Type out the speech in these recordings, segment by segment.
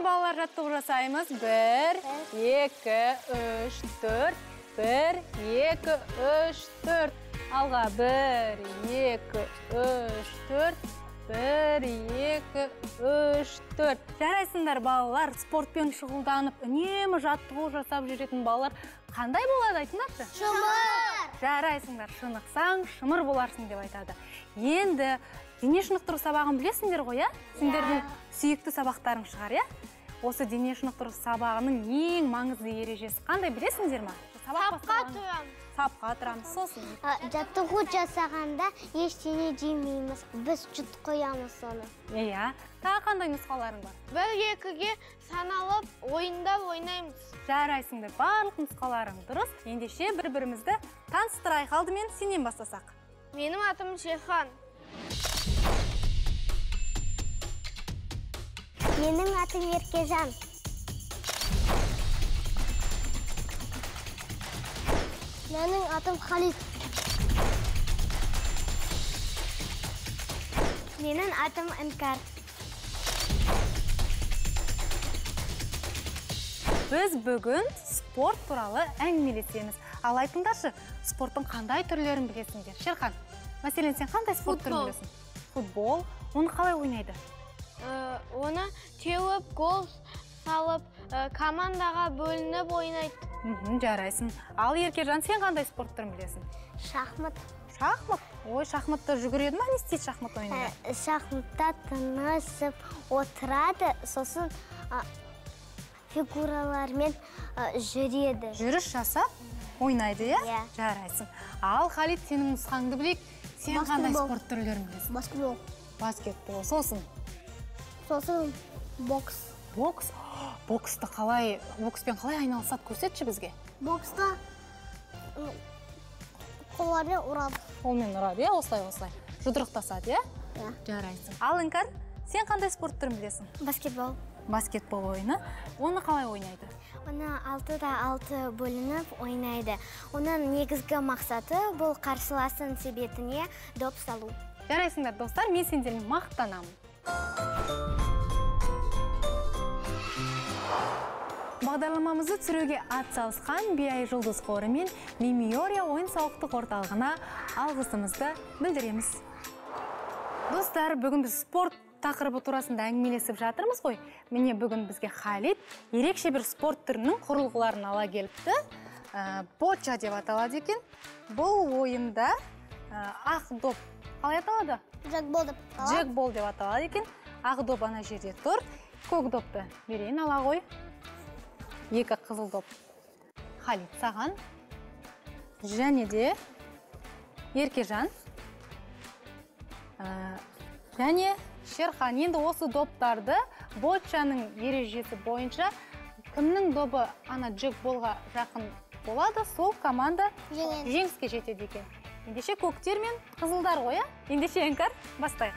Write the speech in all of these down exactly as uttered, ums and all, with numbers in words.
Қай балалар жаттығу жасаймыз? бір, екі, үш, төрт. бір, екі, үш, төрт. Алға бір, екі, үш, төрт. бір, екі, үш, төрт. Жарайсыңдар балалар, спортпен шұғылданып, үнемі жаттығу жасап жүретін балалар қандай болады айтыңдаршы? Шымыр! Жарайсыңдар, шынықсаң, шымыр боларсың деп айтады. Енді дене шынықтыру сабағын білесіңдер ғой, а? Сендердің сүйікті сабақтарың шығар, я? Осы дене шынықтыру сабағының ең маңызды ережесі қандай, білесіңдер ма? Сапқа тұрамыз. Сапқа тұрамыз. Сосын? Жаттығу жасағанда ештеңе жемейміз. Біз жұт қоямыз оны. Иә. Тағы қандай нұсқаларың бар? бір екіге саналып, ойындап ойнаймыз. Жарайсыңдар, барлық нұсқаларың дұрыс. Ендеше бір-бірімізді таныстырайық. Алдымен сенен бастасақ. Менің атым Шерхан. Менің атым Еркежан. Менің атым Халид. Менің атым Инкар. Біз бүгін спорт туралы әңгімелесеміз. Ал айтыңдаршы, спорттың қандай түрлерін білесіңдер? Шерхан, мәселен, сен қандай спорт түрін білесің? Футбол. Оны қалай ойнайды? Оны теуіп, гол салып, командаға бөлініп ойнайды. Жарайсың. Ал Еркежан, сен қандай спорт түрін білесің? Шахмат. Шахмат? Ой, шахматта жүгіреді ма? Не істейді шахмат ойнайды? Шахматта тынысып отырады, сосын фигуралармен жүреді. Жүріс жасап ойнайды, иә? Иә. Жарайсың. Ал Халид, сенің нұсқаңды білейік. Сен қандай спорт түрлерін білесің? Баскетбол. Баскетбол. Сосын? Сосын бокс. Бокс? Боксты қалай, бокспен қалай айналысады, көрсетші бізге? Боксты қолмен ұрады. Қолмен ұрады, иә? Осылай-осылай. Жұдырықтасады, иә? Иә. Жарайсың. Ал Инкар, сен қандай спорт түрін білесің? Баскетбол. Баскетбол ойыны. Оны қалай ойнайды? Оны алтыда алты бөлініп ойнайды. Оның негізгі мақсаты бұл қарсыластың себетіне доп салу. Жарайсыңдар, достар, мен сендермен мақтанамын. Бағдарламамызды түсіруге атсалысқан би ай жұлдыз қоры мен Лемиория ойын-сауықтық орталығына алғысымызды білдіреміз. Достар, бүгін біз спорт тақырыбы турасында әңгімелесіп жатырмыз ғой. Міне бүгін бізге Халид ерекше бір спорт түрінің құрылғыларын ала келіпті. Боча деп аталады екен. Бұл ойында ақ доп қалай аталады? Джекбол деп аталады. Джекбол деп аталады екен. Ақ доп ана жерде тұр. Көк допты берейін, ала ғой. Екі қызыл доп. Халид, саған. Және де Еркежан. Және Шерхан. Енді осы доптарды бочаның ережесі бойынша кімнің добы ана джекболға жақын болады, сол команда жеңіске жетеді екен. Ендеше көктер мен қызылдар ғой, а? Ендеше Инкар, бастайық.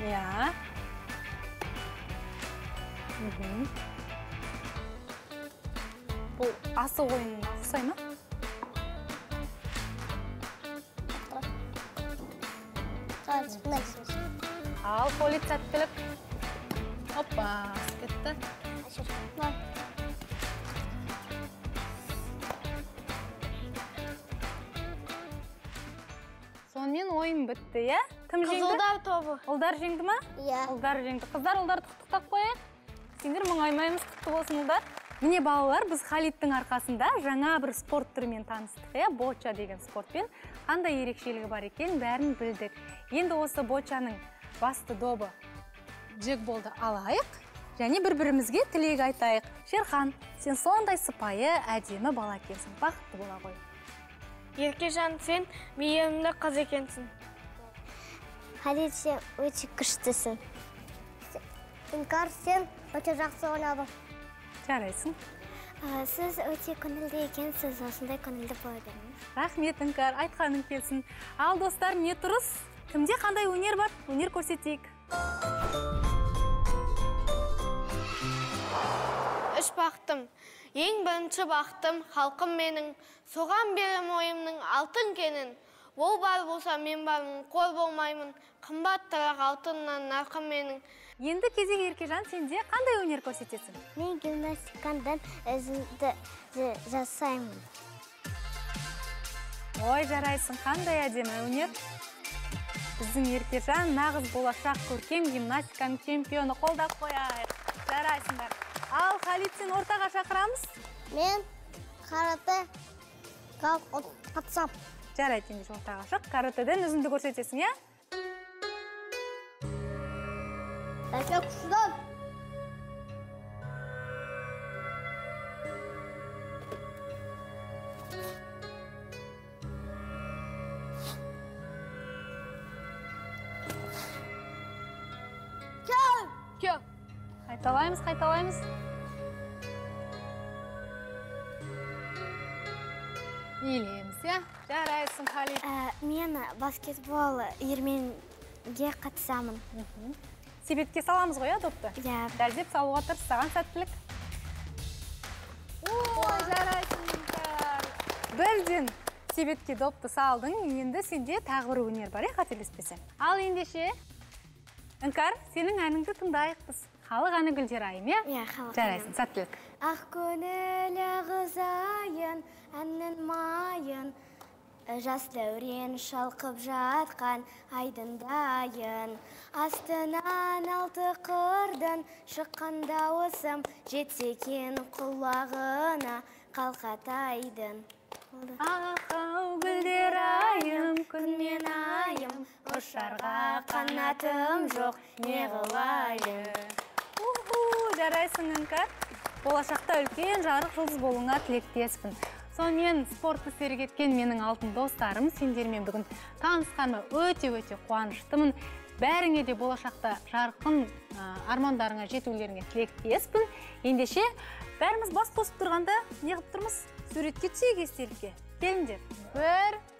Иә. Бұл асы ойынын ұқсай ма? Ал қолы тәттілік. Опа, кетті. Сонымен ойын бітті, иә? Кім жеңді? Қызылдар тобы. Ұлдар жеңді ма? Иә. Ұлдар жеңді. Қыздар, ұлдарды құттықтап қояйық. Сендер мұңаймаймыз, құтты болсыңыздар. Міне балалар, біз Халидтің арқасында жаңа бір спорт түрімен таныстық, иә, боча деген спортпен. Қандай ерекшелігі бар екен, бәрін білдік. Енді осы бочаның басты добы джекболды алайық, және бір-бірімізге тілек айтайық. Шерхан, сен сондай сыпайы, әдемі бала екенсің, бақытты бола ғой. Еркежан, сен мейірімді қыз екенсің. Халид, сен өте күштісің. Инкар, сен өте жақсы ойнады. Жарайсың. Сіз өте көңілді екенсіз, осындай көңілді бола беріңіз. Рахмет, Инкар, айтқаның келсін. Ал достар, не тұрыс? Кімде қандай өнер бар? Өнер көрсетейік. Үш бақтым. Ең бірінші бақтым, халқым менің. Соған берем ойымның алтын кенін. Ол бар болса, мен бармын, қор болмаймын, қымбат тарақ алтыннан нарқы менің. Енді кезек Еркежан, сенде қандай өнер көрсетесің? Мен гимнастикадан өзімді жасаймын. Ой, жарайсың, қандай әдемі өнер. Біздің Еркежан нағыз болашақ көркем гимнастиканың чемпионы, қолдап қояйық. Жарайсыңдар. Ал Халид, сен ортаға шақырамыз? Мен қарата қатысам. Жарайды, ендеше ортаға шық. Каратэден өзіңді көрсетесің, я? Әке күшідан! Кеу! Кеу! Қайталаймыз, қайталаймыз. Елеміз, я? Жарайсың, Халид. Мен баскетбол үйірменге қатысамын. Себетке саламыз ғой, допты? Иә. Дәрдеп салуға тырысқан сәттілік. Ой, жарайсыңдар. Бірден себетке допты салдың, енді сенде тағы бір өнер бар, қателеспесең. Ал ендеше, Іңкар, сенің әніңді тыңдайықпыз. Халық әні Гүлдер айым, иә? Иә, халық әні. Жарайсың, сәттілік. Ақ көңілі қызайын, әннің майын, жас дәурен шалқып жатқан айдындайын. Астынан алты қырдан шыққан дауысым, жетсекен құлағына қалқатайдын. Ақ гүлдер айым, күн мен айым, ұшарға қанатым жоқ, не қылайын. Жарайсың, Іңкар. Болашақта үлкен жарық жұлдыз болуыңа тілектеспін. Сонымен спортты сергеткен менің алтын достарым, сендермен бүгін танысқаныма өте-өте қуаныштымын. Бәріңе де болашақта жарқын армандарыңа жетулеріңе тілектеспін. Ендеше, бәріміз бас қосып тұрғанда неғып тұрмыз? Суретке түсейік естелікке. Келіңдер. Бір